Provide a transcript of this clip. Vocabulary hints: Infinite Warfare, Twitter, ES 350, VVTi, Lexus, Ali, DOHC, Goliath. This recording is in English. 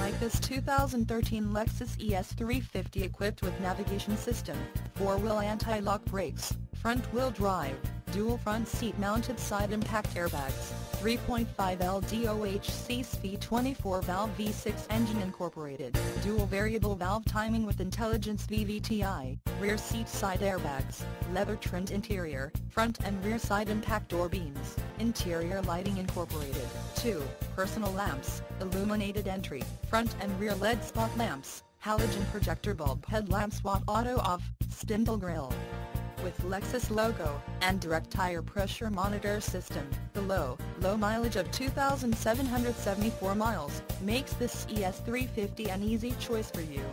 Like this 2013 Lexus ES 350 equipped with navigation system, 4-wheel anti-lock brakes, front-wheel drive, dual front seat mounted side impact airbags, 3.5L DOHC CV24 valve V6 engine incorporated, dual variable valve timing with intelligence VVTi, rear seat side airbags, leather trimmed interior, front and rear side impact door beams, interior lighting incorporated, 2 personal lamps, illuminated entry, front and rear LED spot lamps, halogen projector bulb headlamps, watt auto off, spindle grille. With Lexus logo, and direct tire pressure monitor system, the low mileage of 2,774 miles, makes this ES 350 an easy choice for you.